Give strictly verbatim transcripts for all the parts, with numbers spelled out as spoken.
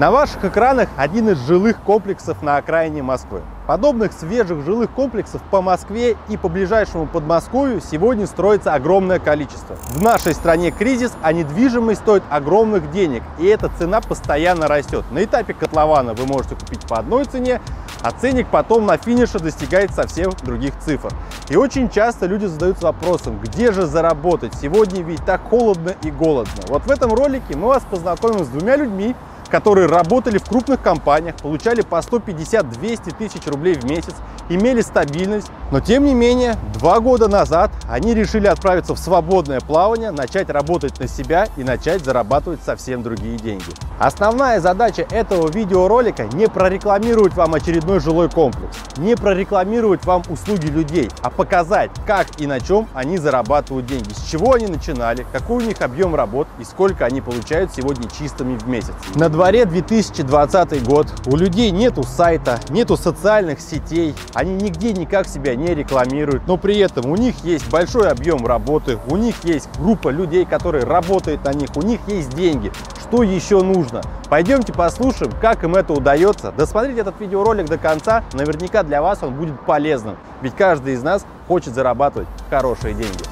На ваших экранах один из жилых комплексов на окраине Москвы. Подобных свежих жилых комплексов по Москве и по ближайшему Подмосковью сегодня строится огромное количество. В нашей стране кризис, а недвижимость стоит огромных денег, и эта цена постоянно растет. На этапе котлована вы можете купить по одной цене, а ценник потом на финише достигает совсем других цифр. И очень часто люди задаются вопросом, где же заработать? Сегодня ведь так холодно и голодно. Вот в этом ролике мы вас познакомим с двумя людьми, которые работали в крупных компаниях, получали по сто пятьдесят — двести тысяч рублей в месяц, имели стабильность. Но тем не менее, два года назад они решили отправиться в свободное плавание, начать работать на себя и начать зарабатывать совсем другие деньги. Основная задача этого видеоролика – не прорекламировать вам очередной жилой комплекс, не прорекламировать вам услуги людей, а показать, как и на чем они зарабатывают деньги, с чего они начинали, какой у них объем работ и сколько они получают сегодня чистыми в месяц. В дворе две тысячи двадцатый год, у людей нету сайта, нету социальных сетей, они нигде никак себя не рекламируют, но при этом у них есть большой объем работы, у них есть группа людей, которые работают на них, у них есть деньги. Что еще нужно? Пойдемте послушаем, как им это удается. Досмотрите этот видеоролик до конца, наверняка для вас он будет полезным, ведь каждый из нас хочет зарабатывать хорошие деньги.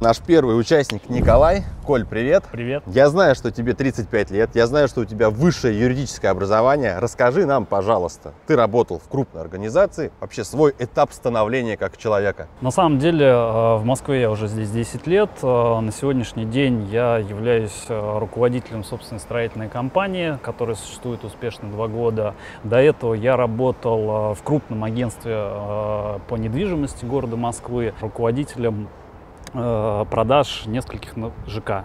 Наш первый участник Николай. Коль, привет. Привет. Я знаю, что тебе тридцать пять лет, я знаю, что у тебя высшее юридическое образование. Расскажи нам, пожалуйста, ты работал в крупной организации, вообще свой этап становления как человека. На самом деле, в Москве я уже здесь десять лет. На сегодняшний день я являюсь руководителем собственной строительной компании, которая существует успешно два года. До этого я работал в крупном агентстве по недвижимости города Москвы, руководителем продаж нескольких ЖК,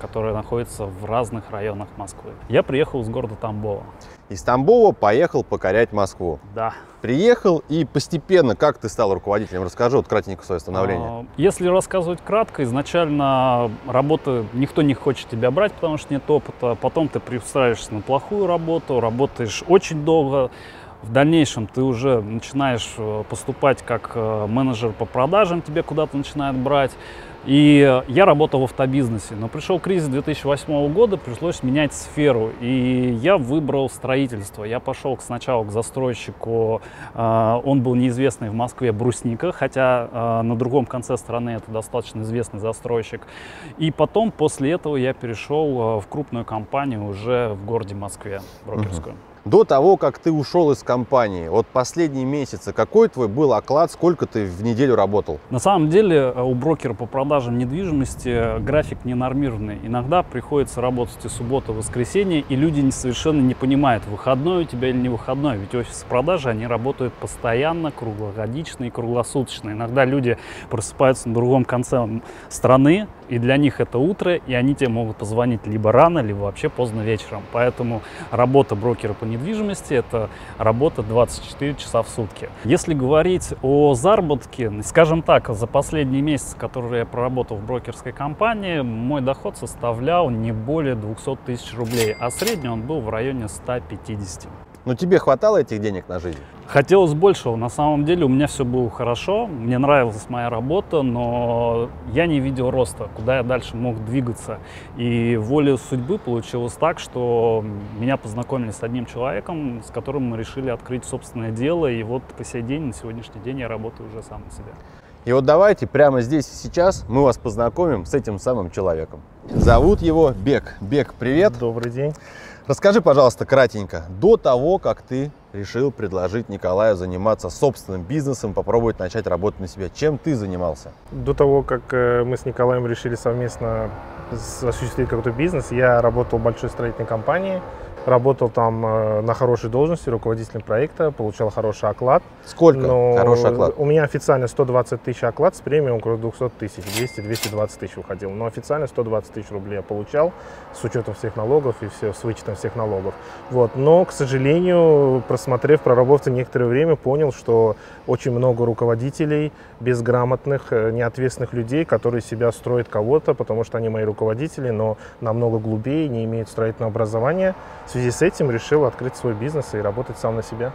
которые находятся в разных районах Москвы. Я приехал из города Тамбова. Из Тамбова поехал покорять Москву. Да. Приехал и постепенно, как ты стал руководителем? Расскажи вот кратенько свое становление. Если рассказывать кратко, изначально работы никто не хочет тебя брать, потому что нет опыта. Потом ты приустраиваешься на плохую работу, работаешь очень долго. В дальнейшем ты уже начинаешь поступать как менеджер по продажам, тебе куда-то начинают брать. И я работал в автобизнесе, но пришел кризис две тысячи восьмого года, пришлось менять сферу. И я выбрал строительство. Я пошел сначала к застройщику, он был неизвестный в Москве, Брусника, хотя на другом конце страны это достаточно известный застройщик. И потом, после этого, я перешел в крупную компанию уже в городе Москве, брокерскую. До того, как ты ушел из компании, вот последние месяцы, какой твой был оклад, сколько ты в неделю работал? На самом деле у брокера по продажам недвижимости график ненормированный. Иногда приходится работать и суббота, и воскресенье, и люди совершенно не понимают, выходной у тебя или не выходной. Ведь офисы продажи, они работают постоянно, круглогодично и круглосуточно. Иногда люди просыпаются на другом конце страны, и для них это утро, и они тебе могут позвонить либо рано, либо вообще поздно вечером. Поэтому работа брокера по недвижимости недвижимости это работа двадцать четыре часа в сутки. Если говорить о заработке, скажем так, за последние месяцы, которые я проработал в брокерской компании, мой доход составлял не более двухсот тысяч рублей, а средний он был в районе ста пятидесяти. Но тебе хватало этих денег на жизнь? Хотелось большего. На самом деле у меня все было хорошо, мне нравилась моя работа, но я не видел роста, куда я дальше мог двигаться. И волею судьбы получилось так, что меня познакомили с одним человеком, с которым мы решили открыть собственное дело. И вот по сей день, на сегодняшний день я работаю уже сам на себя. И вот давайте прямо здесь и сейчас мы вас познакомим с этим самым человеком. Зовут его Бек. Бек, привет. Добрый день. Расскажи, пожалуйста, кратенько, до того, как ты решил предложить Николаю заниматься собственным бизнесом, попробовать начать работать на себя, чем ты занимался? До того, как мы с Николаем решили совместно осуществить какой-то бизнес, я работал в большой строительной компании, работал там на хорошей должности, руководителем проекта, получал хороший оклад. Сколько но хороший оклад? У меня официально сто двадцать тысяч оклад с премией около двухсот тысяч, двести — двести двадцать тысяч уходил. Но официально сто двадцать тысяч рублей я получал с учетом всех налогов и все, с вычетом всех налогов. Вот. Но, к сожалению, просмотрев, проработав некоторое время, понял, что очень много руководителей, безграмотных, неответственных людей, которые себя строят кого-то, потому что они мои руководители, но намного глубее, не имеют строительного образования. В связи с этим решил открыть свой бизнес и работать сам на себя.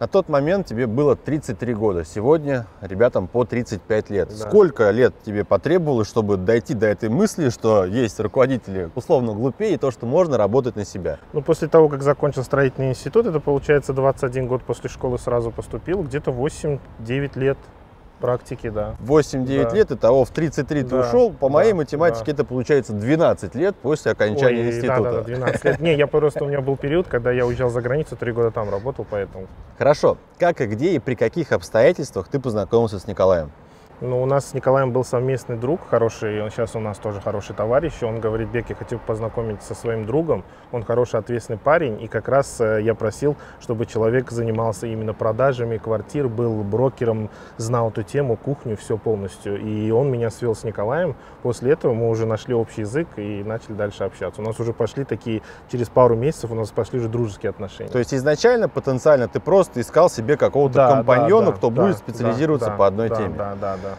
На тот момент тебе было тридцать три года, сегодня ребятам по тридцать пять лет. Да. Сколько лет тебе потребовалось, чтобы дойти до этой мысли, что есть руководители условно глупее, и то, что можно работать на себя? Ну, после того, как закончил строительный институт, это получается двадцать один год после школы сразу поступил, где-то восемь-девять лет. Практики, да. восемь-девять да. лет, итого в тридцать три да. ты ушел. По моей да. математике да. это получается двенадцать лет после окончания Ой, института. Да, да, да, двенадцать лет. Не, я просто, у меня был период, когда я уезжал за границу, три года там работал, поэтому. Хорошо. Как и где и при каких обстоятельствах ты познакомился с Николаем? Ну, у нас с Николаем был совместный друг хороший, он сейчас у нас тоже хороший товарищ. Он говорит: Бек, я хотел познакомиться со своим другом, он хороший, ответственный парень. И как раз я просил, чтобы человек занимался именно продажами квартир, был брокером, знал эту тему, кухню, все полностью. И он меня свел с Николаем. После этого мы уже нашли общий язык и начали дальше общаться. У нас уже пошли такие, через пару месяцев у нас пошли уже дружеские отношения. То есть изначально, потенциально, ты просто искал себе какого-то да, компаньона, да, да, кто да, будет да, специализироваться да, по одной да, теме. Да, да, да.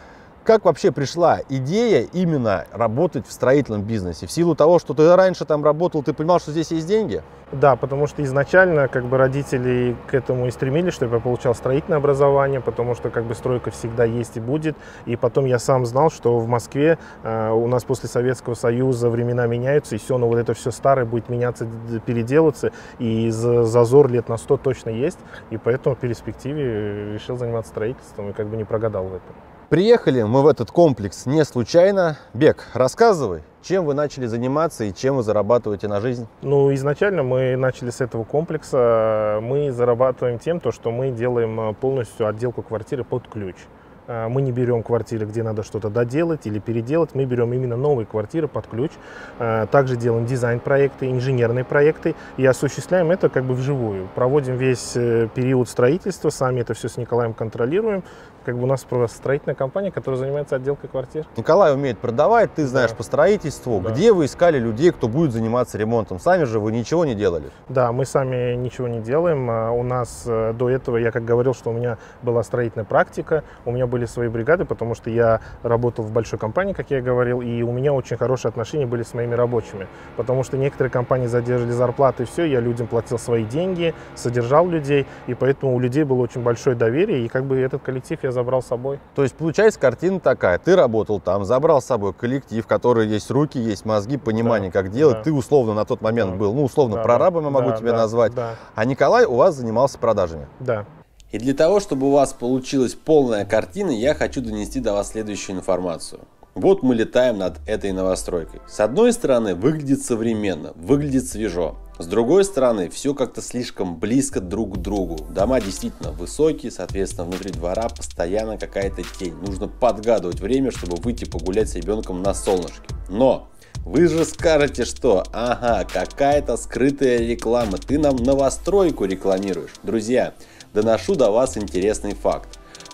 Как вообще пришла идея именно работать в строительном бизнесе? В силу того, что ты раньше там работал, ты понимал, что здесь есть деньги? Да, потому что изначально как бы родители к этому и стремились, чтобы я получал строительное образование, потому что как бы стройка всегда есть и будет. И потом я сам знал, что в Москве э, у нас после Советского Союза времена меняются, и все, но вот это все старое будет меняться, переделываться, и зазор лет на сто точно есть. И поэтому в перспективе решил заниматься строительством и как бы не прогадал в этом. Приехали мы в этот комплекс не случайно. Бек, рассказывай, чем вы начали заниматься и чем вы зарабатываете на жизнь? Ну, изначально мы начали с этого комплекса. Мы зарабатываем тем, то, что мы делаем полностью отделку квартиры под ключ. Мы не берем квартиры, где надо что-то доделать или переделать. Мы берем именно новые квартиры под ключ. Также делаем дизайн-проекты, инженерные проекты. И осуществляем это как бы вживую. Проводим весь период строительства. Сами это все с Николаем контролируем. Как бы у нас просто строительная компания, которая занимается отделкой квартир. Николай умеет продавать, ты знаешь да. по строительству. Да. Где вы искали людей, кто будет заниматься ремонтом? Сами же вы ничего не делали? Да, мы сами ничего не делаем. У нас до этого, я как говорил, что у меня была строительная практика. У меня были свои бригады, потому что я работал в большой компании, как я говорил, и у меня очень хорошие отношения были с моими рабочими, потому что некоторые компании задерживали зарплаты и все, я людям платил свои деньги, содержал людей, и поэтому у людей было очень большое доверие, и как бы этот коллектив я забрал с собой. То есть, получается, картина такая, ты работал там, забрал с собой коллектив, в который есть руки, есть мозги, понимание, да, как делать, да. ты условно на тот момент да. был, ну, условно, да, прорабом я могу да, тебя да, назвать, да. а Николай у вас занимался продажами. Да. И для того, чтобы у вас получилась полная картина, я хочу донести до вас следующую информацию. Вот мы летаем над этой новостройкой. С одной стороны, выглядит современно, выглядит свежо. С другой стороны, все как-то слишком близко друг к другу. Дома действительно высокие, соответственно, внутри двора постоянно какая-то тень. Нужно подгадывать время, чтобы выйти погулять с ребенком на солнышке. Но вы же скажете, что ага, какая-то скрытая реклама, ты нам новостройку рекламируешь. Друзья, доношу до вас интересный факт.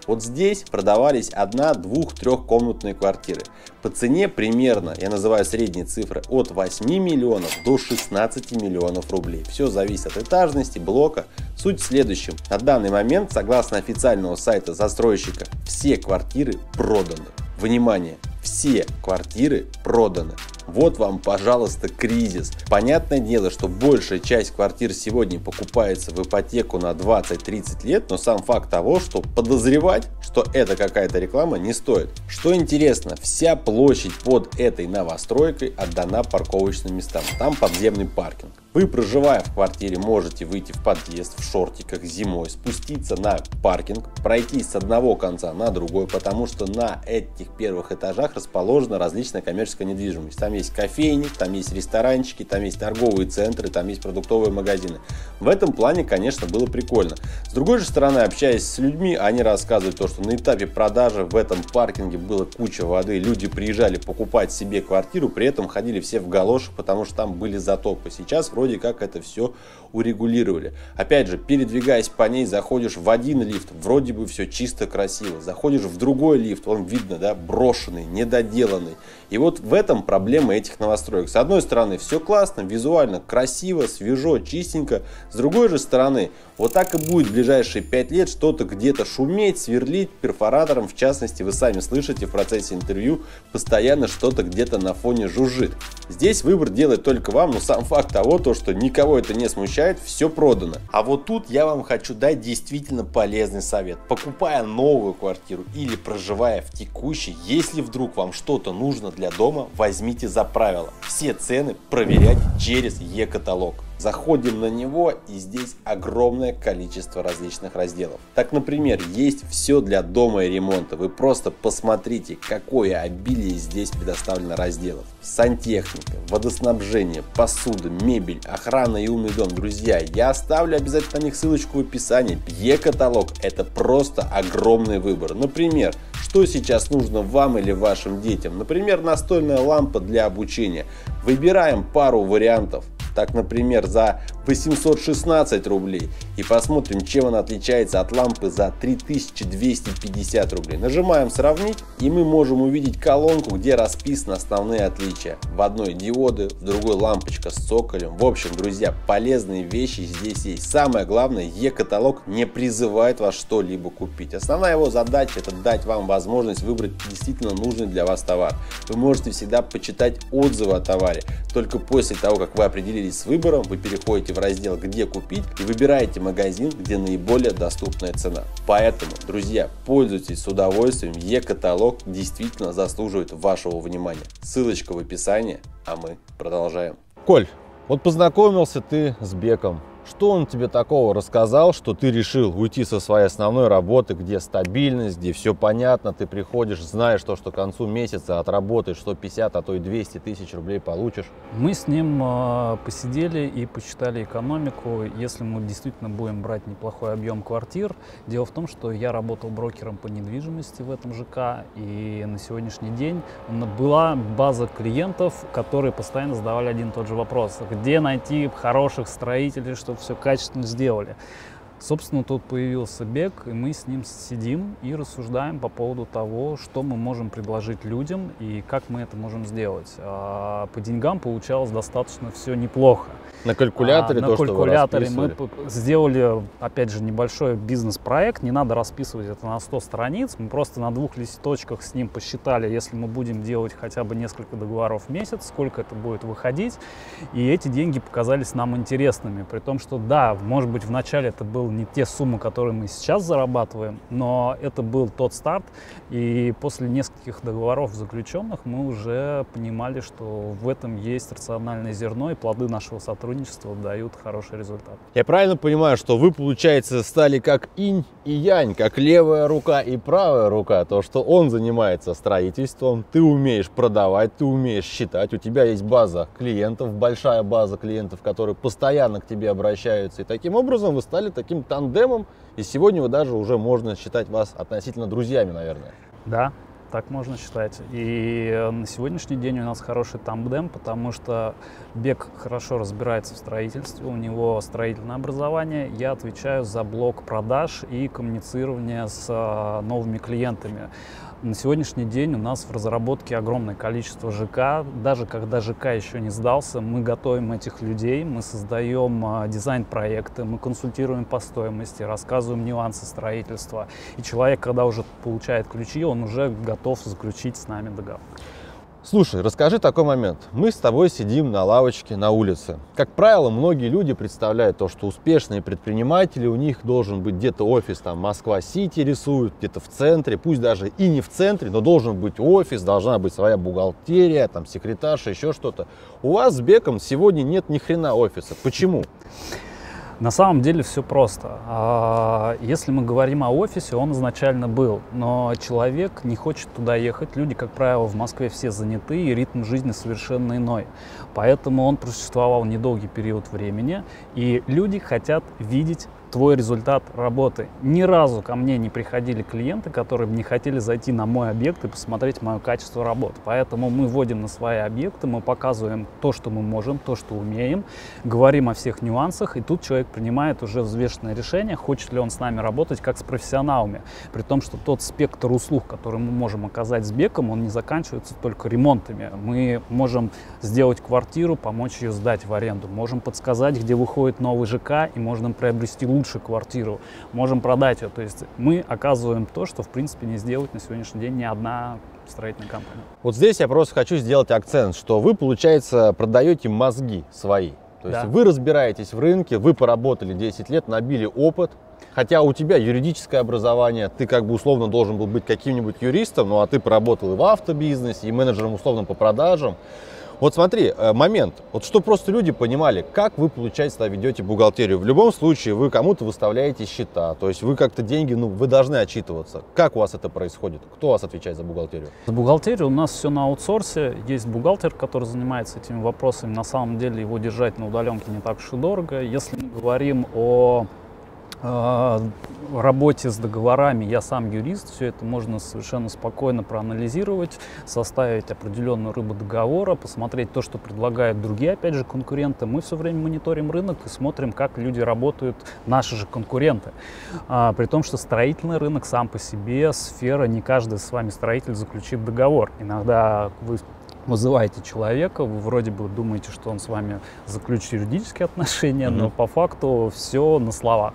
Вот здесь продавались одна-, двух-, трехкомнатные квартиры. По цене примерно, я называю средние цифры, от восьми миллионов до шестнадцати миллионов рублей. Все зависит от этажности, блока. Суть в следующем. На данный момент, согласно официального сайта застройщика, все квартиры проданы. Внимание, все квартиры проданы. Вот вам, пожалуйста, кризис. Понятное дело, что большая часть квартир сегодня покупается в ипотеку на двадцать-тридцать лет, но сам факт того, что подозревать, что это какая-то реклама, не стоит. Что интересно, вся площадь под этой новостройкой отдана парковочным местам. Там подземный паркинг. Вы, проживая в квартире, можете выйти в подъезд в шортиках зимой, спуститься на паркинг, пройтись с одного конца на другой, потому что на этих первых этажах расположена различная коммерческая недвижимость. Там есть кофейни, там есть ресторанчики, там есть торговые центры, там есть продуктовые магазины. В этом плане, конечно, было прикольно. С другой же стороны, общаясь с людьми, они рассказывают то, что на этапе продажи в этом паркинге было куча воды. Люди приезжали покупать себе квартиру, при этом ходили все в галошах, потому что там были затопы. Сейчас вроде как это все урегулировали. Опять же, передвигаясь по ней, заходишь в один лифт, вроде бы все чисто, красиво. Заходишь в другой лифт, он видно, да, брошенный, недоделанный. И вот в этом проблема проблема этих новостроек. С одной стороны, все классно, визуально, красиво, свежо, чистенько. С другой же стороны, вот так и будет в ближайшие пять лет что-то где-то шуметь, сверлить перфоратором. В частности, вы сами слышите в процессе интервью, постоянно что-то где-то на фоне жужжит. Здесь выбор делает только вам, но сам факт того, то, что никого это не смущает, все продано. А вот тут я вам хочу дать действительно полезный совет. Покупая новую квартиру или проживая в текущей, если вдруг вам что-то нужно для дома, возьмите за правило. Все цены проверять через Е-каталог. Заходим на него, и здесь огромное количество различных разделов. Так, например, есть все для дома и ремонта. Вы просто посмотрите, какое обилие здесь предоставлено разделов. Сантехника, водоснабжение, посуда, мебель, охрана и умный дом. Друзья, я оставлю обязательно на них ссылочку в описании. Е-каталог – это просто огромный выбор. Например, что сейчас нужно вам или вашим детям? Например, настольная лампа для обучения. Выбираем пару вариантов. Так, например, за восемьсот шестнадцать рублей. И посмотрим, чем она отличается от лампы за три тысячи двести пятьдесят рублей. Нажимаем «Сравнить», и мы можем увидеть колонку, где расписаны основные отличия. В одной диоды, в другой лампочка с цоколем. В общем, друзья, полезные вещи здесь есть. Самое главное, Е-каталог не призывает вас что-либо купить. Основная его задача – это дать вам возможность выбрать действительно нужный для вас товар. Вы можете всегда почитать отзывы о товаре. Только после того, как вы определили с выбором, вы переходите в раздел «Где купить» и выбираете магазин, где наиболее доступная цена. Поэтому, друзья, пользуйтесь с удовольствием, Е-каталог действительно заслуживает вашего внимания. Ссылочка в описании, а мы продолжаем. Коль, вот познакомился ты с Беком. Что он тебе такого рассказал, что ты решил уйти со своей основной работы, где стабильность, где все понятно, ты приходишь, знаешь то, что к концу месяца отработаешь сто пятьдесят, а то и двести тысяч рублей получишь? Мы с ним посидели и посчитали экономику, если мы действительно будем брать неплохой объем квартир. Дело в том, что я работал брокером по недвижимости в этом ЖК, и на сегодняшний день была база клиентов, которые постоянно задавали один и тот же вопрос: где найти хороших строителей, чтобы все качественно сделали. Собственно, тут появился Бек, и мы с ним сидим и рассуждаем по поводу того, что мы можем предложить людям и как мы это можем сделать. По деньгам получалось достаточно все неплохо. На калькуляторе а, то, на калькуляторе что вы расписывали? Мы сделали, опять же, небольшой бизнес-проект. Не надо расписывать это на сто страниц. Мы просто на двух листочках с ним посчитали, если мы будем делать хотя бы несколько договоров в месяц, сколько это будет выходить. И эти деньги показались нам интересными. При том, что да, может быть, вначале это был не те суммы, которые мы сейчас зарабатываем, но это был тот старт, и после нескольких договоров заключенных мы уже понимали, что в этом есть рациональное зерно, и плоды нашего сотрудничества дают хороший результат. Я правильно понимаю, что вы, получается, стали как инь и янь, как левая рука и правая рука, то, что он занимается строительством, ты умеешь продавать, ты умеешь считать, у тебя есть база клиентов, большая база клиентов, которые постоянно к тебе обращаются, и таким образом вы стали таким тандемом, и сегодня вы даже уже можно считать вас относительно друзьями, наверное. Да, так можно считать. И на сегодняшний день у нас хороший тандем, потому что Бек хорошо разбирается в строительстве, у него строительное образование, я отвечаю за блок продаж и коммуницирование с новыми клиентами. На сегодняшний день у нас в разработке огромное количество ЖК. Даже когда ЖК еще не сдался, мы готовим этих людей, мы создаем дизайн-проекты, мы консультируем по стоимости, рассказываем нюансы строительства. И человек, когда уже получает ключи, он уже готов заключить с нами договор. Слушай, расскажи такой момент. Мы с тобой сидим на лавочке на улице. Как правило, многие люди представляют то, что успешные предприниматели, у них должен быть где-то офис, там Москва-Сити рисуют, где-то в центре, пусть даже и не в центре, но должен быть офис, должна быть своя бухгалтерия, там секретарша, еще что-то. У вас с Беком сегодня нет ни хрена офиса. Почему? На самом деле все просто. Если мы говорим о офисе, он изначально был, но человек не хочет туда ехать. Люди, как правило, в Москве все заняты, и ритм жизни совершенно иной. Поэтому он просуществовал недолгий период времени, и люди хотят видеть твой результат работы. Ни разу ко мне не приходили клиенты, которые бы не хотели зайти на мой объект и посмотреть мое качество работ. Поэтому мы вводим на свои объекты, мы показываем то, что мы можем, то, что умеем, говорим о всех нюансах, и тут человек принимает уже взвешенное решение, хочет ли он с нами работать как с профессионалами. При том, что тот спектр услуг, который мы можем оказать с Беком, он не заканчивается только ремонтами. Мы можем сделать квартиру, помочь ее сдать в аренду, можем подсказать, где выходит новый ЖК, и можно приобрести лучшую квартиру, можем продать ее. То есть мы оказываем то, что, в принципе, не сделать на сегодняшний день ни одна строительная компания. Вот здесь я просто хочу сделать акцент, что вы, получается, продаете мозги свои. То есть да. Вы разбираетесь в рынке, вы поработали десять лет, набили опыт. Хотя у тебя юридическое образование, ты как бы условно должен был быть каким-нибудь юристом, ну а ты поработал и в автобизнесе, и менеджером условно по продажам. Вот смотри, момент, вот что просто люди понимали, как вы, получается, ведете бухгалтерию. В любом случае вы кому-то выставляете счета, то есть вы как-то деньги, ну, вы должны отчитываться. Как у вас это происходит? Кто у вас отвечает за бухгалтерию? За бухгалтерию у нас все на аутсорсе, есть бухгалтер, который занимается этими вопросами. На самом деле его держать на удаленке не так уж и дорого. Если мы говорим о В работе с договорами, я сам юрист, все это можно совершенно спокойно проанализировать, составить определенную рыбу договора, посмотреть то, что предлагают другие, опять же, конкуренты. Мы все время мониторим рынок и смотрим, как люди работают, наши же конкуренты. А, при том, что строительный рынок сам по себе сфера, не каждый с вами строитель заключит договор. Иногда вы вызываете человека, вы вроде бы думаете, что он с вами заключит юридические отношения, mm-hmm. но по факту все на словах.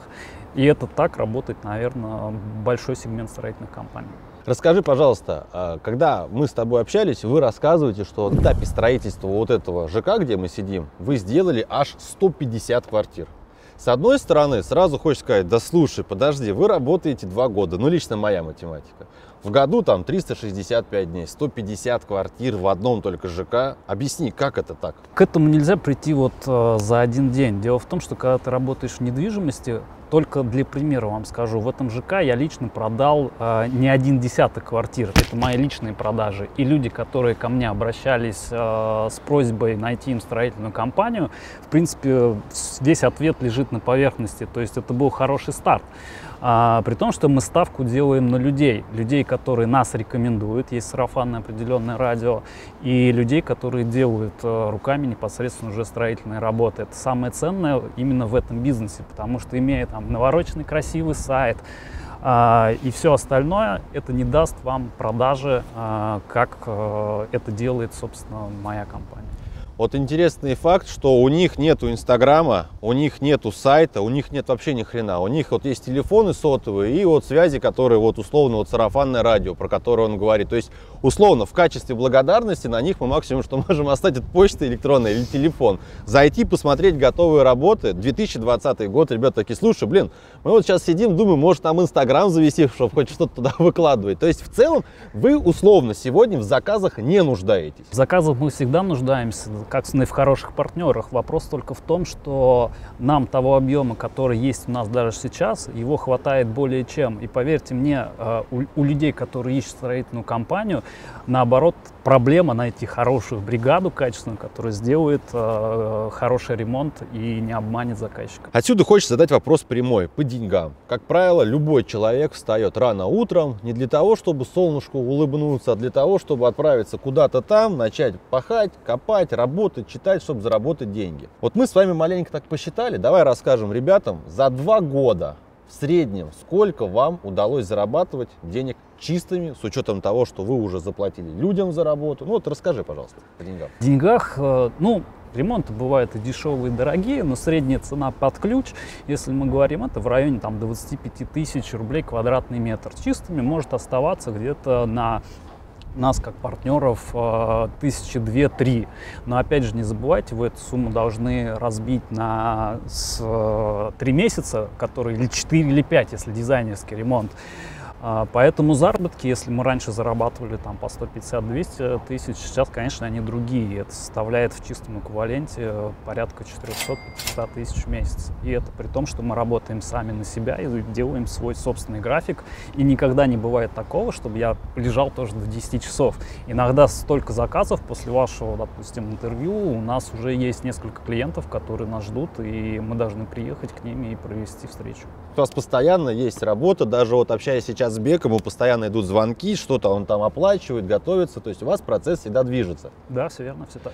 И это так работает, наверное, большой сегмент строительных компаний. Расскажи, пожалуйста, когда мы с тобой общались, вы рассказываете, что на этапе строительства вот этого ЖК, где мы сидим, вы сделали аж сто пятьдесят квартир. С одной стороны, сразу хочешь сказать, да слушай, подожди, вы работаете два года, ну лично моя математика. В году там триста шестьдесят пять дней, сто пятьдесят квартир в одном только ЖК. Объясни, как это так? К этому нельзя прийти вот э, за один день. Дело в том, что когда ты работаешь в недвижимости, только для примера вам скажу, в этом ЖК я лично продал э, не один десяток квартир. Это мои личные продажи. И люди, которые ко мне обращались э, с просьбой найти им строительную компанию, в принципе, весь ответ лежит на поверхности. То есть это был хороший старт. А, при том, что мы ставку делаем на людей. Людей, которые нас рекомендуют, есть сарафанное определенное радио, и людей, которые делают э, руками непосредственно уже строительные работы. Это самое ценное именно в этом бизнесе, потому что, имея там навороченный красивый сайт э, и все остальное, это не даст вам продажи, э, как э, это делает, собственно, моя компания. Вот интересный факт, что у них нету Инстаграма, у них нету сайта, у них нет вообще ни хрена. У них вот есть телефоны сотовые и вот связи, которые вот условно вот сарафанное радио, про которое он говорит. То есть условно в качестве благодарности на них мы максимум, что можем оставить, это почта электронная или телефон. Зайти, посмотреть готовые работы. две тысячи двадцатый год, ребята такие, слушай, блин, мы вот сейчас сидим, думаем, может нам Инстаграм завести, чтобы хоть что-то туда выкладывать. То есть в целом вы условно сегодня в заказах не нуждаетесь. В заказах мы всегда нуждаемся, как и в хороших партнерах. Вопрос только в том, что нам того объема, который есть у нас даже сейчас, его хватает более чем. И поверьте мне, у, у людей, которые ищут строительную компанию, наоборот, проблема найти хорошую бригаду качественную, которая сделает э, хороший ремонт и не обманет заказчика. Отсюда хочется задать вопрос прямой, по деньгам. Как правило, любой человек встает рано утром не для того, чтобы солнышку улыбнуться, а для того, чтобы отправиться куда-то там, начать пахать, копать, работать. Работать, читать, чтобы заработать деньги. Вот мы с вами маленько так посчитали. Давай расскажем ребятам, за два года в среднем сколько вам удалось зарабатывать денег чистыми, с учетом того, что вы уже заплатили людям за работу. Ну вот расскажи, пожалуйста, о деньгах. В деньгах, ну, ремонты бывают и дешевые, и дорогие, но средняя цена под ключ, если мы говорим, это в районе там двадцати пяти тысяч рублей квадратный метр. Чистыми может оставаться где-то на... нас как партнеров тысячи две-три, но опять же не забывайте, вы эту сумму должны разбить на три месяца, которые или четыре или пять, если дизайнерский ремонт. Поэтому заработки, если мы раньше зарабатывали там по сто пятьдесят — двести тысяч, сейчас, конечно, они другие. Это составляет в чистом эквиваленте порядка четырёхсот — пятисот тысяч в месяц. И это при том, что мы работаем сами на себя и делаем свой собственный график. И никогда не бывает такого, чтобы я лежал тоже до десяти часов. Иногда столько заказов после вашего, допустим, интервью у нас уже есть несколько клиентов, которые нас ждут, и мы должны приехать к ним и провести встречу. У нас постоянно есть работа, даже вот общаясь сейчас с Беком, постоянно идут звонки, что-то он там оплачивает, готовится, то есть у вас процесс всегда движется. Да, все верно, все так.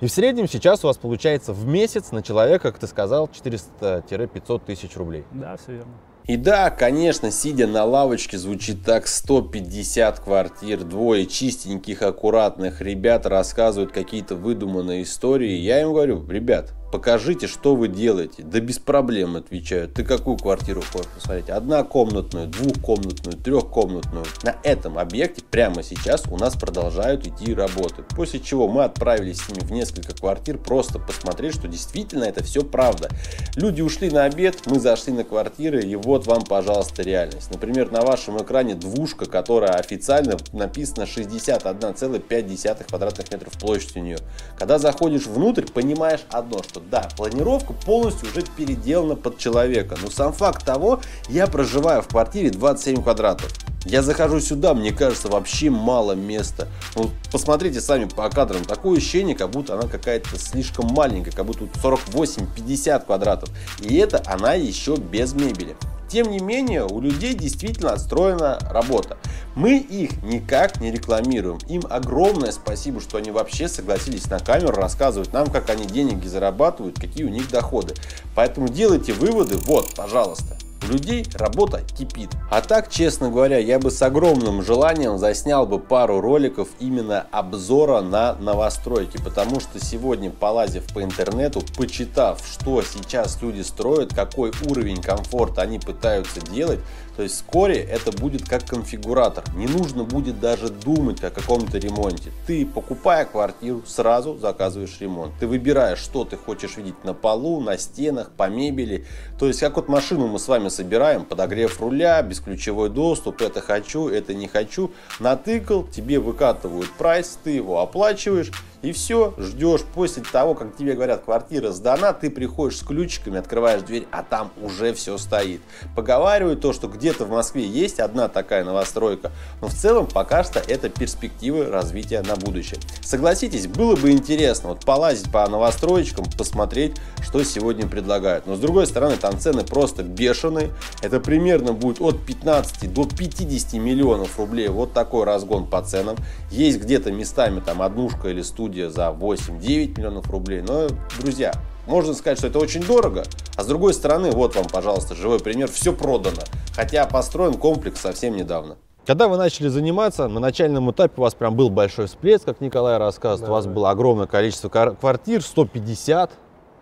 И в среднем сейчас у вас получается в месяц на человека, как ты сказал, четыреста — пятьсот тысяч рублей. Да, все верно. И да, конечно, сидя на лавочке, звучит так: сто пятьдесят квартир, двое чистеньких, аккуратных ребят рассказывают какие-то выдуманные истории. Я им говорю: ребят, покажите, что вы делаете. Да без проблем, отвечают. Ты какую квартиру хочешь посмотреть? Однокомнатную, двухкомнатную, трехкомнатную. На этом объекте прямо сейчас у нас продолжают идти работы. После чего мы отправились с ними в несколько квартир просто посмотреть, что действительно это все правда. Люди ушли на обед, мы зашли на квартиры, и вот Вот вам, пожалуйста, реальность. Например, на вашем экране двушка, которая официально написана шестьдесят одна целая пять десятых квадратных метров площадь у нее. Когда заходишь внутрь, понимаешь одно, что да, планировка полностью уже переделана под человека. Но сам факт того, я проживаю в квартире двадцать семь квадратов. Я захожу сюда, мне кажется, вообще мало места. Ну, посмотрите сами по кадрам, такое ощущение, как будто она какая-то слишком маленькая, как будто сорок восемь — пятьдесят квадратов. И это она еще без мебели. Тем не менее, у людей действительно отстроена работа. Мы их никак не рекламируем. Им огромное спасибо, что они вообще согласились на камеру рассказывать нам, как они деньги зарабатывают, какие у них доходы. Поэтому делайте выводы, вот, пожалуйста. У людей работа кипит. А так, честно говоря, я бы с огромным желанием заснял бы пару роликов именно обзора на новостройки, потому что сегодня, полазив по интернету, почитав, что сейчас люди строят, какой уровень комфорта они пытаются делать, то есть вскоре это будет как конфигуратор. Не нужно будет даже думать о каком-то ремонте. Ты, покупая квартиру, сразу заказываешь ремонт. Ты выбираешь, что ты хочешь видеть на полу, на стенах, по мебели. То есть как вот машину мы с вами собираем: подогрев руля, бесключевой доступ, это хочу, это не хочу. Натыкал, тебе выкатывают прайс, ты его оплачиваешь. И все, ждешь. После того, как тебе говорят, квартира сдана, ты приходишь с ключиками, открываешь дверь, а там уже все стоит. Поговаривают то, что где-то в Москве есть одна такая новостройка, но в целом пока что это перспективы развития на будущее. Согласитесь, было бы интересно вот полазить по новостроечкам, посмотреть, что сегодня предлагают. Но с другой стороны, там цены просто бешеные. Это примерно будет от пятнадцати до пятидесяти миллионов рублей. Вот такой разгон по ценам. Есть где-то местами там однушка или студия за восемь — девять миллионов рублей. Но, друзья, можно сказать, что это очень дорого, а с другой стороны, вот вам, пожалуйста, живой пример, все продано, хотя построен комплекс совсем недавно. Когда вы начали заниматься, на начальном этапе у вас прям был большой всплеск, как Николай рассказывает, да, у вас да. было огромное количество квартир, сто пятьдесят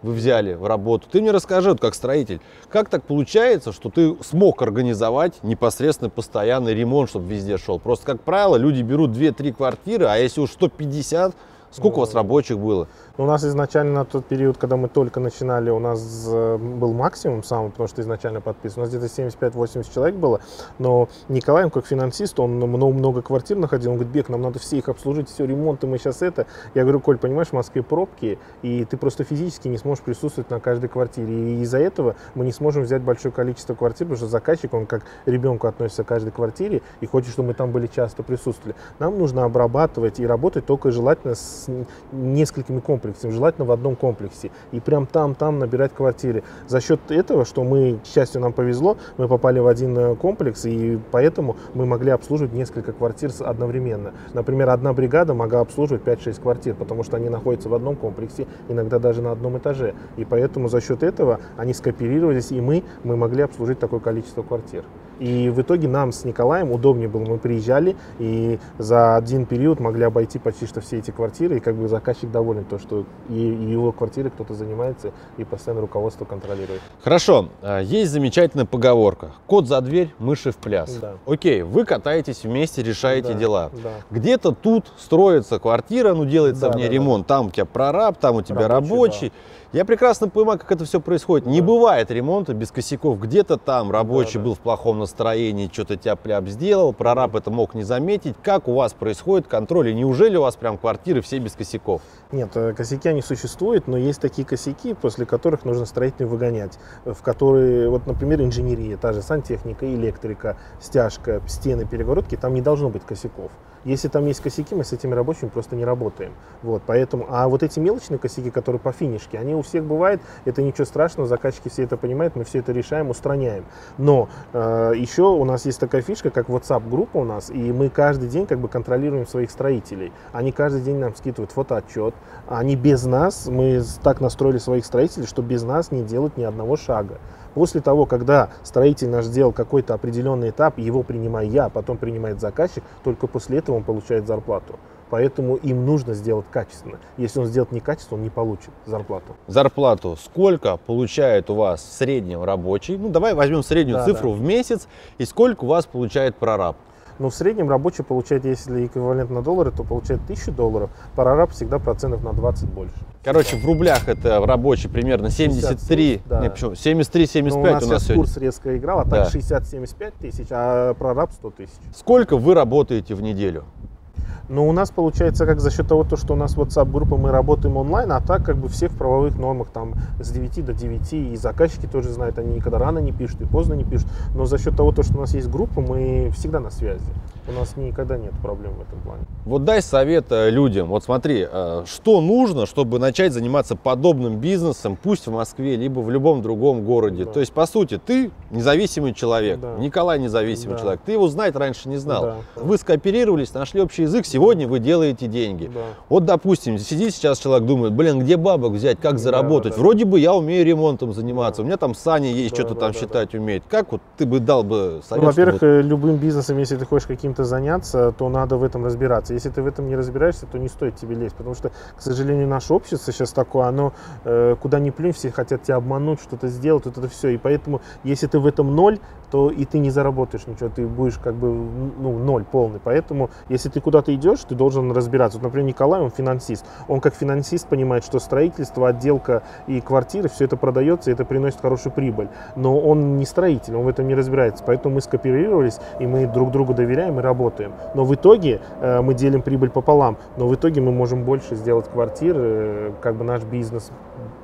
вы взяли в работу. Ты мне расскажи, вот как строитель, как так получается, что ты смог организовать непосредственно постоянный ремонт, чтобы везде шел? Просто, как правило, люди берут две-три квартиры, а если уж сто пятьдесят, сколько у вас рабочих было? У нас изначально на тот период, когда мы только начинали, у нас был максимум самый, потому что изначально подписан. У нас где-то семьдесят пять — восемьдесят человек было, но Николай, как финансист, он много квартир находил. Он говорит: Бек, нам надо все их обслужить, все ремонты, мы сейчас это. Я говорю: Коль, понимаешь, в Москве пробки, и ты просто физически не сможешь присутствовать на каждой квартире. И из-за этого мы не сможем взять большое количество квартир, потому что заказчик, он как ребенку относится к каждой квартире и хочет, чтобы мы там были часто присутствовали. Нам нужно обрабатывать и работать только желательно с несколькими комплексами, желательно в одном комплексе, и прям там там набирать квартиры. За счет этого, что мы, к счастью, нам повезло, мы попали в один комплекс, и поэтому мы могли обслуживать несколько квартир одновременно. Например, одна бригада могла обслуживать пять-шесть квартир, потому что они находятся в одном комплексе, иногда даже на одном этаже, и поэтому за счет этого они скооперировались, и мы мы могли обслужить такое количество квартир. И в итоге нам с Николаем удобнее было, мы приезжали и за один период могли обойти почти что все эти квартиры, и как бы заказчик доволен, то, что и его квартиры кто-то занимается и постоянно руководство контролирует. Хорошо, есть замечательная поговорка: кот за дверь, мыши в пляс. Да. Окей, вы катаетесь вместе, решаете да, дела. Да. Где-то тут строится квартира, ну делается да, в ней да, ремонт, да. там у тебя прораб, там у тебя рабочий. рабочий. Да. Я прекрасно понимаю, как это все происходит. Да. Не бывает ремонта без косяков. Где-то там рабочий да, да. был в плохом настроении, настроении, что-то тяп-ляп сделал, прораб это мог не заметить. Как у вас происходит контроль? И неужели у вас прям квартиры все без косяков? Нет, косяки они существуют, но есть такие косяки, после которых нужно строительную выгонять, в которые, вот, например, инженерия, та же сантехника, электрика, стяжка, стены, перегородки, там не должно быть косяков. Если там есть косяки, мы с этими рабочими просто не работаем. Вот, поэтому, а вот эти мелочные косяки, которые по финишке, они у всех бывают, это ничего страшного, заказчики все это понимают, мы все это решаем, устраняем. Но э, еще у нас есть такая фишка, как WhatsApp-группа у нас, и мы каждый день как бы контролируем своих строителей. Они каждый день нам скидывают фотоотчет, они без нас, мы так настроили своих строителей, что без нас не делают ни одного шага. После того, когда строитель наш сделал какой-то определенный этап, его принимаю я, потом принимает заказчик, только после этого он получает зарплату. Поэтому им нужно сделать качественно. Если он сделает некачественно, он не получит зарплату. Зарплату сколько получает у вас в среднем рабочий? Ну, давай возьмем среднюю да, цифру да. в месяц. И сколько у вас получает прораб? Но в среднем рабочий получает, если эквивалент на доллары, то получает тысячу долларов, прораб всегда процентов на двадцать больше. Короче, в рублях это рабочий примерно семьдесят три, да. Нет, почему? семьдесят три семьдесят пять у нас, у нас сегодня. Курс резко играл, а так да. шестьдесят-семьдесят пять тысяч, а прораб сто тысяч. Сколько вы работаете в неделю? Но у нас получается как за счет того, что у нас WhatsApp-группа, мы работаем онлайн, а так как бы все в правовых нормах, там с девяти до девяти, и заказчики тоже знают, они никогда рано не пишут и поздно не пишут, но за счет того, что у нас есть группа, мы всегда на связи, у нас никогда нет проблем в этом плане. Вот дай совет людям, вот смотри, что нужно, чтобы начать заниматься подобным бизнесом, пусть в Москве, либо в любом другом городе, да. То есть по сути ты независимый человек, да. Николай независимый да. человек, ты его знать раньше не знал, да. Вы скооперировались, нашли общий язык, сегодня вы делаете деньги. Да. Вот, допустим, сидит сейчас человек, думает, блин, где бабок взять, как заработать? Да, да, Вроде да. бы я умею ремонтом заниматься, да. у меня там Саня есть, да, что-то да, там да, считать да. умеет. Как вот ты бы дал бы совет? Ну, во-первых, чтобы... любым бизнесом, если ты хочешь каким-то заняться, то надо в этом разбираться. Если ты в этом не разбираешься, то не стоит тебе лезть, потому что, к сожалению, наше общество сейчас такое, оно куда ни плюнь, все хотят тебя обмануть, что-то сделать, вот это все. И поэтому, если ты в этом ноль, то и ты не заработаешь ничего, ты будешь как бы ну, ноль полный. Поэтому, если ты куда-то идешь, ты должен разбираться. Вот, например, Николай, он финансист. Он как финансист понимает, что строительство, отделка и квартиры, все это продается, и это приносит хорошую прибыль. Но он не строитель, он в этом не разбирается. Поэтому мы скооперировались, и мы друг другу доверяем и работаем. Но в итоге э, мы делим прибыль пополам, но в итоге мы можем больше сделать квартир, э, как бы наш бизнес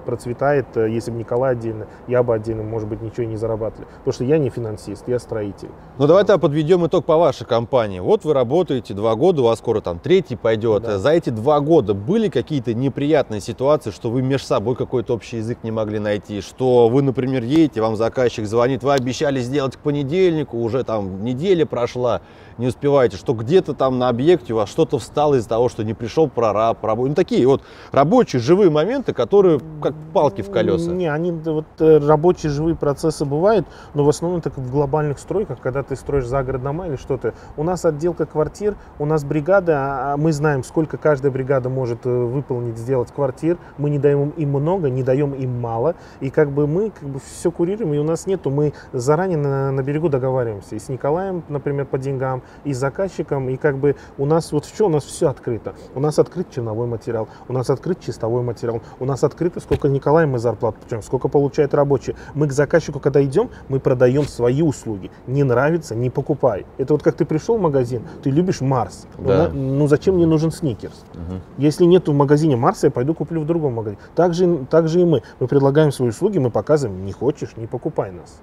процветает. Если бы Николай отдельно, я бы отдельно, может быть, ничего не зарабатывали. Потому что я не финансист, я строитель. Ну, давай тогда подведем итог по вашей компании. Вот вы работаете два года, у вас скоро там третий пойдет. Да. За эти два года были какие-то неприятные ситуации, что вы между собой какой-то общий язык не могли найти? Что вы, например, едете, вам заказчик звонит, вы обещали сделать к понедельнику, уже там неделя прошла, не успеваете, что где-то там на объекте у вас что-то встало из-за того, что не пришел прораб, раб... ну, такие вот рабочие живые моменты, которые как палки в колеса. Не, они вот рабочие живые процессы бывают, но в основном так в глобальных стройках, когда ты строишь загород дома или что-то. У нас отделка квартир, у нас бригада, мы знаем, сколько каждая бригада может выполнить, сделать квартир. Мы не даем им много, не даем им мало, и как бы мы как бы все курируем, и у нас нету, мы заранее на, на берегу договариваемся и с Николаем, например, по деньгам, и с заказчиком, и как бы у нас вот что, у нас все открыто. У нас открыт черновой материал, у нас открыт чистовой материал, у нас открыто, сколько Николай мы зарплату получаем, сколько получает рабочий. Мы к заказчику, когда идем, мы продаем свои услуги. Не нравится, не покупай. Это вот как ты пришел в магазин, ты любишь Марс. Да. Ну, ну зачем мне нужен сникерс? Угу. Если нет в магазине Марса, я пойду куплю в другом магазине. Так же, так же и мы. Мы предлагаем свои услуги, мы показываем, не хочешь, не покупай нас.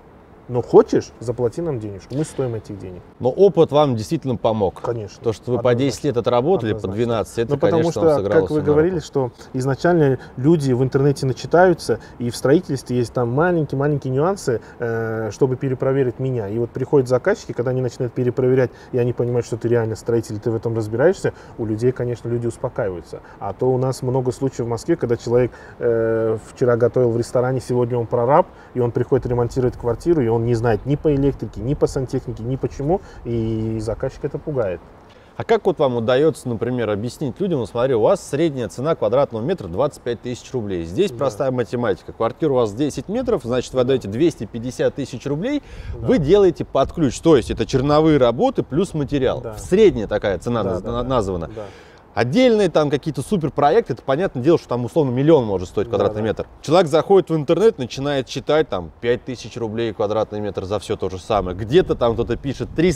Но хочешь, заплати нам денежку, мы стоим этих денег. Но опыт вам действительно помог. Конечно. То, что вы однозначно по десять лет отработали, однозначно. По двенадцать, это, ну, потому конечно, что, сыграло. Как вы говорили, что изначально люди в интернете начитаются, и в строительстве есть там маленькие-маленькие нюансы, чтобы перепроверить меня. И вот приходят заказчики, когда они начинают перепроверять, и они понимают, что ты реально строитель, ты в этом разбираешься, у людей, конечно, люди успокаиваются. А то у нас много случаев в Москве, когда человек э, вчера готовил в ресторане, сегодня он прораб, и он приходит ремонтировать квартиру, и он Он не знает ни по электрике, ни по сантехнике, ни почему, и заказчик это пугает. А как вот вам удается, например, объяснить людям, ну, смотри, у вас средняя цена квадратного метра двадцать пять тысяч рублей. Здесь да. простая математика. Квартира у вас десять метров, значит, вы отдаете двести пятьдесят тысяч рублей, да. вы делаете под ключ. То есть это черновые работы плюс материал. Да. В средняя такая цена да, наз... да, названа. Да. Отдельные там какие-то суперпроекты, это понятное дело, что там условно миллион может стоить квадратный да, метр. Да. Человек заходит в интернет, начинает считать там пять тысяч рублей квадратный метр за все то же самое. Где-то там кто-то пишет три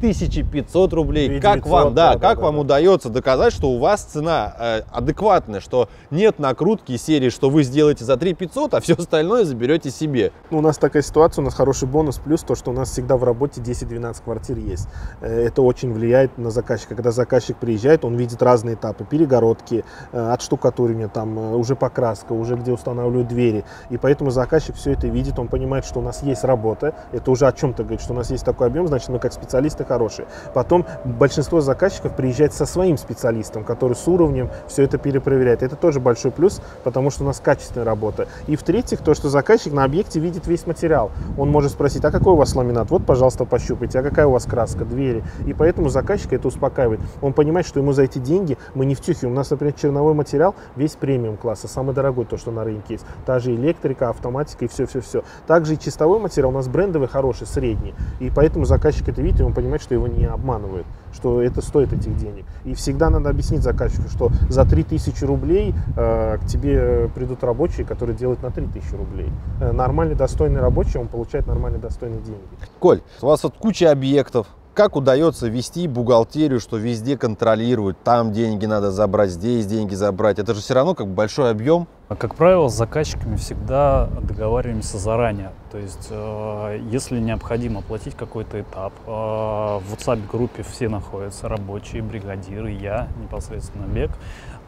тысячи пятьсот рублей. Как вам, да, да, как да, вам да. удается доказать, что у вас цена э, адекватная, что нет накрутки и серии, что вы сделаете за три тысячи пятьсот, а все остальное заберете себе? Ну, у нас такая ситуация, у нас хороший бонус, плюс то, что у нас всегда в работе десять-двенадцать квартир есть. Это очень влияет на заказчика. Когда заказчик приезжает, он видит разные разные этапы, перегородки, отштукатуривание, там уже покраска, уже где устанавливают двери. И поэтому заказчик все это видит, он понимает, что у нас есть работа, это уже о чем-то говорит, что у нас есть такой объем, значит, мы как специалисты хорошие. Потом большинство заказчиков приезжает со своим специалистом, который с уровнем все это перепроверяет. Это тоже большой плюс, потому что у нас качественная работа. И в-третьих, то, что заказчик на объекте видит весь материал. Он может спросить, а какой у вас ламинат? Вот, пожалуйста, пощупайте. А какая у вас краска, двери? И поэтому заказчик это успокаивает. Он понимает, что ему за эти деньги мы не втюхиваем. У нас, например, черновой материал весь премиум класса, самый дорогой, то, что на рынке есть. Та же электрика, автоматика и все-все-все. Также и чистовой материал у нас брендовый, хороший, средний. И поэтому заказчик это видит, и он понимает, что его не обманывают, что это стоит этих денег. И всегда надо объяснить заказчику, что за три тысячи рублей э, к тебе придут рабочие, которые делают на три тысячи рублей. Э, нормальный, достойный рабочий, он получает нормальные, достойные деньги. Коль, у вас вот куча объектов. Как удается вести бухгалтерию, что везде контролируют, там деньги надо забрать, здесь деньги забрать? Это же все равно как большой объем. Как правило, с заказчиками всегда договариваемся заранее. То есть, э, если необходимо платить какой-то этап, э, в WhatsApp-группе все находятся, рабочие, бригадиры, я, непосредственно Бек.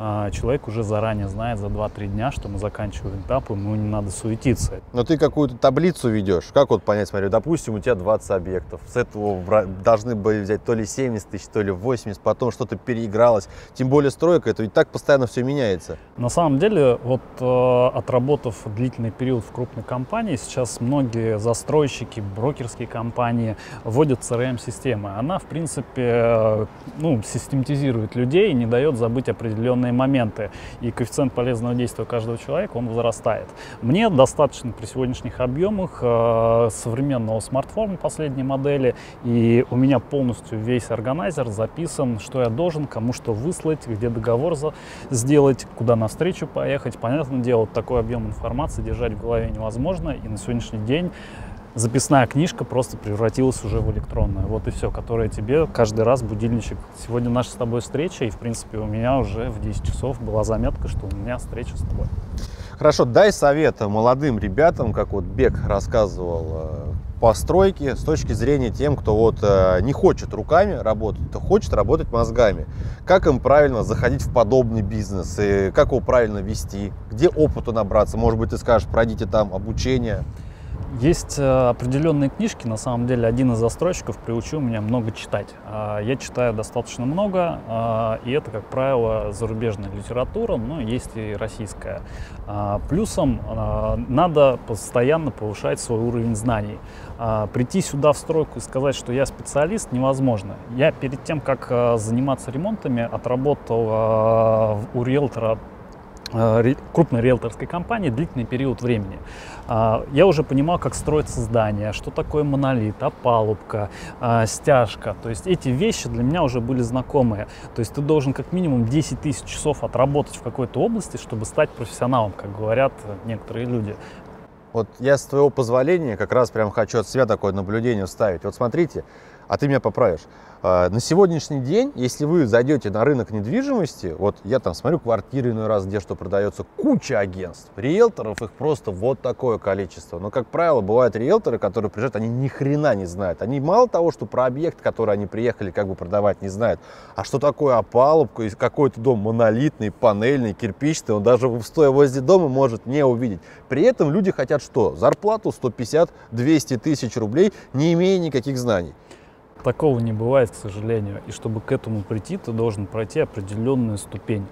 Э, человек уже заранее знает за два-три дня, что мы заканчиваем этап, ему не надо суетиться. Но ты какую-то таблицу ведешь. Как вот понять, смотри, допустим, у тебя двадцать объектов. С этого должны были взять то ли семьдесят тысяч, то ли восемьдесят, потом что-то переигралось. Тем более стройка, это ведь так постоянно все меняется. На самом деле, вот э, отработав длительный период в крупной компании, сейчас много Многие застройщики, брокерские компании вводят си эр эм-системы. Она, в принципе, ну, систематизирует людей и не дает забыть определенные моменты. И коэффициент полезного действия каждого человека, он возрастает. Мне достаточно при сегодняшних объемах э, современного смартфона последней модели, и у меня полностью весь органайзер записан, что я должен, кому что выслать, где договор за... сделать, куда навстречу поехать. Понятное дело, такой объем информации держать в голове невозможно, и на сегодняшний день день записная книжка просто превратилась уже в электронную. Вот и все, которая тебе каждый раз будильничек. Сегодня наша с тобой встреча, и в принципе у меня уже в десять часов была заметка, что у меня встреча с тобой. Хорошо, дай совет молодым ребятам, как вот Бек рассказывал, постройки с точки зрения тем, кто вот не хочет руками работать, а хочет работать мозгами. Как им правильно заходить в подобный бизнес, и как его правильно вести, где опыту набраться? Может быть, ты скажешь, пройдите там обучение. Есть определенные книжки, на самом деле один из застройщиков приучил меня много читать. Я читаю достаточно много, и это, как правило, зарубежная литература, но есть и российская. Плюсом надо постоянно повышать свой уровень знаний. Прийти сюда в стройку и сказать, что я специалист, невозможно. Я перед тем, как заниматься ремонтами, отработал у риэлтора, крупной риэлторской компании, длительный период времени. Я уже понимал, как строится здание, что такое монолит, опалубка, стяжка. То есть эти вещи для меня уже были знакомые. То есть ты должен как минимум десять тысяч часов отработать в какой-то области, чтобы стать профессионалом, как говорят некоторые люди. Вот я, с твоего позволения, как раз прям хочу от себя такое наблюдение вставить. Вот смотрите, а ты меня поправишь. На сегодняшний день, если вы зайдете на рынок недвижимости, вот я там смотрю квартиры иной раз, где что продается, куча агентств, риэлторов их просто вот такое количество. Но, как правило, бывают риэлторы, которые приезжают, они ни хрена не знают. Они мало того, что про объект, который они приехали как бы продавать, не знают, а что такое опалубка, и какой-то дом монолитный, панельный, кирпичный, он даже стоя возле дома может не увидеть. При этом люди хотят что? Зарплату сто пятьдесят — двести тысяч рублей, не имея никаких знаний. Такого не бывает, к сожалению. И чтобы к этому прийти, ты должен пройти определенную ступень.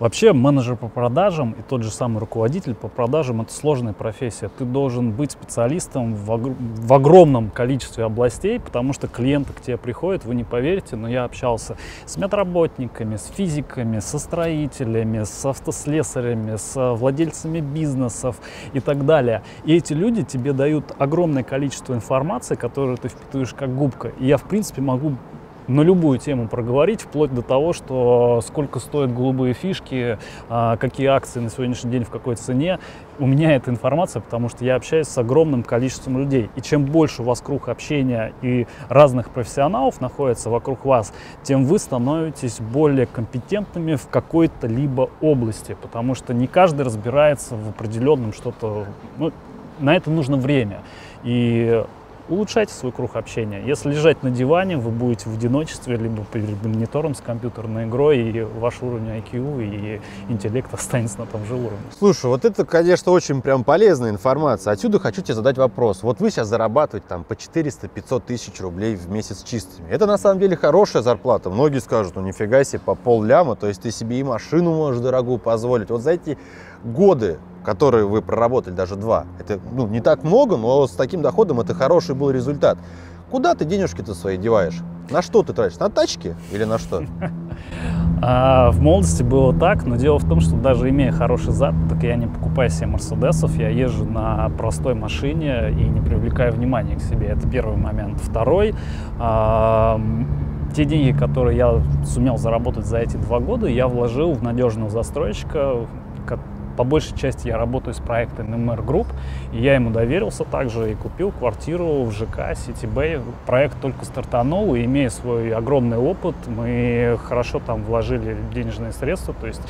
Вообще, менеджер по продажам и тот же самый руководитель по продажам – это сложная профессия. Ты должен быть специалистом в, огр в огромном количестве областей, потому что клиенты к тебе приходят, вы не поверите, но я общался с медработниками, с физиками, со строителями, с автослесарями, с владельцами бизнесов и так далее. И эти люди тебе дают огромное количество информации, которую ты впитываешь как губка. И я, в принципе, могу на любую тему проговорить, вплоть до того, что сколько стоят голубые фишки, какие акции на сегодняшний день, в какой цене. У меня эта информация, потому что я общаюсь с огромным количеством людей. И чем больше у вас круг общения и разных профессионалов находится вокруг вас, тем вы становитесь более компетентными в какой-то либо области, потому что не каждый разбирается в определенном что-то. Ну, на это нужно время. И улучшайте свой круг общения. Если лежать на диване, вы будете в одиночестве, либо перед монитором с компьютерной игрой, и ваш уровень ай кью и интеллект останется на том же уровне. Слушай, вот это, конечно, очень прям полезная информация. Отсюда хочу тебе задать вопрос. Вот вы сейчас зарабатываете там по четыреста-пятьсот тысяч рублей в месяц чистыми. Это на самом деле хорошая зарплата. Многие скажут, ну нифига себе, по полляма, то есть ты себе и машину можешь дорогую позволить. Вот за эти годы, которые вы проработали, даже два, это ну, не так много, но с таким доходом это хороший был результат. Куда ты денежки-то свои деваешь? На что ты тратишь? На тачки или на что? А, в молодости было так, но дело в том, что даже имея хороший заработок, я не покупаю себе мерседесов, я езжу на простой машине и не привлекаю внимания к себе. Это первый момент. Второй. А, Те деньги, которые я сумел заработать за эти два года, я вложил в надежного застройщика. По большей части я работаю с проектом эм эр групп, и я ему доверился также и купил квартиру в ЖК Сити Бэй. Проект только стартанул, и имея свой огромный опыт, мы хорошо там вложили денежные средства, то есть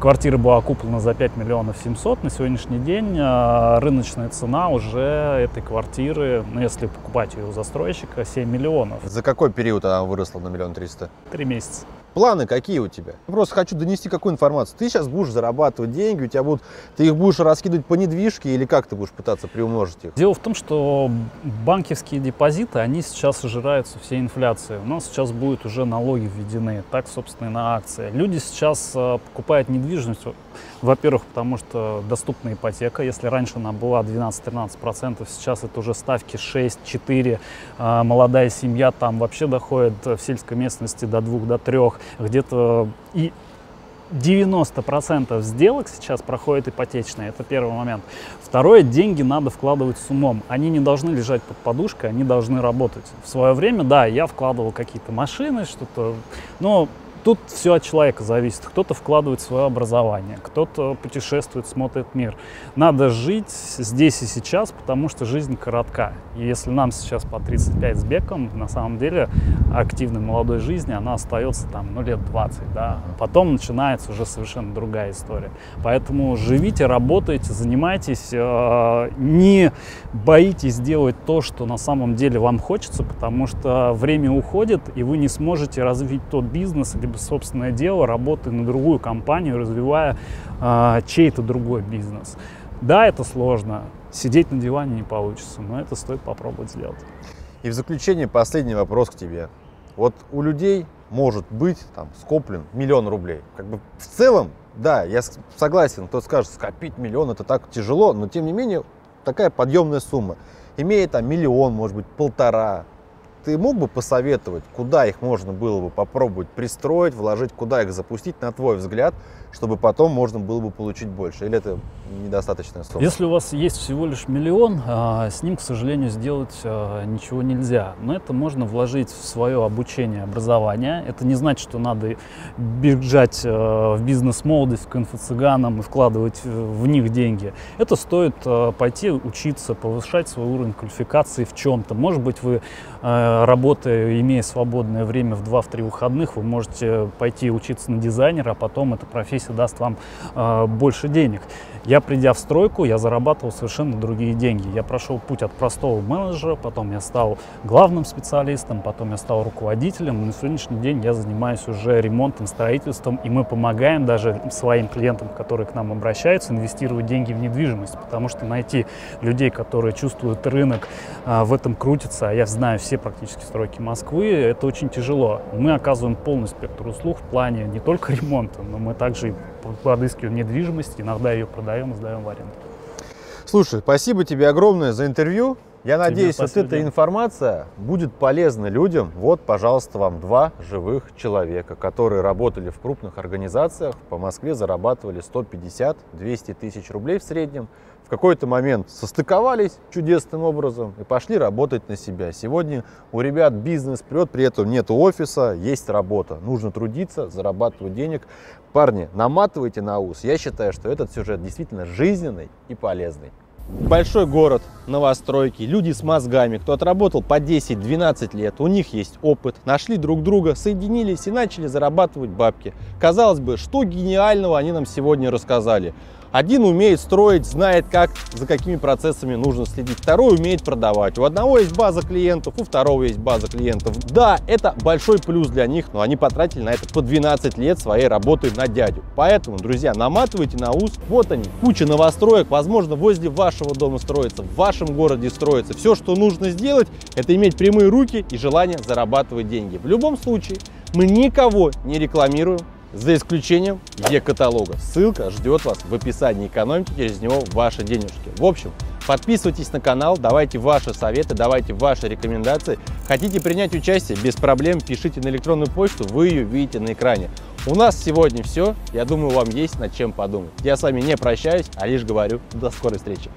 квартира была куплена за пять миллионов семьсот. На сегодняшний день рыночная цена уже этой квартиры, ну, если покупать ее у застройщика, семь миллионов. За какой период она выросла на миллион триста? Три месяца. Планы какие у тебя? Просто хочу донести какую информацию. Ты сейчас будешь зарабатывать деньги, у тебя будут, ты их будешь раскидывать по недвижке или как ты будешь пытаться приумножить их? Дело в том, что банковские депозиты, они сейчас сожираются всей инфляцией. У нас сейчас будут уже налоги введены, так, собственно, и на акции. Люди сейчас покупают недвижимость, во-первых, потому что доступна ипотека. Если раньше она была двенадцать-тринадцать процентов, сейчас это уже ставки шесть-четыре. Молодая семья там вообще доходит в сельской местности до двух-трёх. Где-то и девяносто процентов сделок сейчас проходят ипотечные. Это первый момент. Второе, деньги надо вкладывать с умом. Они не должны лежать под подушкой, они должны работать. В свое время, да, я вкладывал какие-то машины, что-то, но тут все от человека зависит. Кто-то вкладывает свое образование, кто-то путешествует, смотрит мир. Надо жить здесь и сейчас, потому что жизнь коротка. И если нам сейчас по тридцать пять с Беком, на самом деле активной молодой жизни она остается там ну, лет двадцать. Да? Потом начинается уже совершенно другая история. Поэтому живите, работайте, занимайтесь. Не боитесь делать то, что на самом деле вам хочется, потому что время уходит, и вы не сможете развить тот бизнес, либо собственное дело, работая на другую компанию, развивая э, чей-то другой бизнес. Да, это сложно, сидеть на диване не получится, но это стоит попробовать сделать. И в заключение последний вопрос к тебе. Вот у людей может быть там скоплен миллион рублей. Как бы в целом, да, я согласен, кто скажет, скопить миллион это так тяжело, но тем не менее такая подъемная сумма. Имея там миллион, может быть, полтора, ты мог бы посоветовать, куда их можно было бы попробовать пристроить, вложить, куда их запустить, на твой взгляд, чтобы потом можно было бы получить больше? Или это недостаточная сумма? Если у вас есть всего лишь миллион, с ним, к сожалению, сделать ничего нельзя. Но это можно вложить в свое обучение, образование. Это не значит, что надо бежать в бизнес-молодость к инфо-цыганам и вкладывать в них деньги. Это стоит пойти учиться, повышать свой уровень квалификации в чем-то. Может быть, вы работая, имея свободное время в два-три выходных, вы можете пойти учиться на дизайнера, а потом эта профессия даст вам э, больше денег. Я, придя в стройку, я зарабатывал совершенно другие деньги. Я прошел путь от простого менеджера, потом я стал главным специалистом, потом я стал руководителем. На сегодняшний день я занимаюсь уже ремонтом, строительством, и мы помогаем даже своим клиентам, которые к нам обращаются, инвестировать деньги в недвижимость, потому что найти людей, которые чувствуют рынок, э, в этом крутятся, а я знаю все практически стройки Москвы, это очень тяжело. Мы оказываем полный спектр услуг в плане не только ремонта, но мы также и подыскиваем недвижимость, иногда ее продаем и сдаем в аренду. Слушай, спасибо тебе огромное за интервью. Я Тебе надеюсь, вот эта информация будет полезна людям. Вот, пожалуйста, вам два живых человека, которые работали в крупных организациях, по Москве зарабатывали сто пятьдесят — двести тысяч рублей в среднем. В какой-то момент состыковались чудесным образом и пошли работать на себя. Сегодня у ребят бизнес прет, при этом нет офиса, есть работа. Нужно трудиться, зарабатывать денег. Парни, наматывайте на ус. Я считаю, что этот сюжет действительно жизненный и полезный. Большой город, новостройки, люди с мозгами, кто отработал по десять-двенадцать лет, у них есть опыт, нашли друг друга, соединились и начали зарабатывать бабки. Казалось бы, что гениального они нам сегодня рассказали? Один умеет строить, знает, как, за какими процессами нужно следить. Второй умеет продавать. У одного есть база клиентов, у второго есть база клиентов. Да, это большой плюс для них, но они потратили на это по двенадцать лет своей работы на дядю. Поэтому, друзья, наматывайте на ус. Вот они, куча новостроек. Возможно, возле вашего дома строится, в вашем городе строится. Все, что нужно сделать, это иметь прямые руки и желание зарабатывать деньги. В любом случае, мы никого не рекламируем, за исключением Е-каталога. Ссылка ждет вас в описании. Экономьте через него ваши денежки. В общем, подписывайтесь на канал, давайте ваши советы, давайте ваши рекомендации. Хотите принять участие? Без проблем пишите на электронную почту, вы ее видите на экране. У нас сегодня все. Я думаю, вам есть над чем подумать. Я с вами не прощаюсь, а лишь говорю до скорой встречи.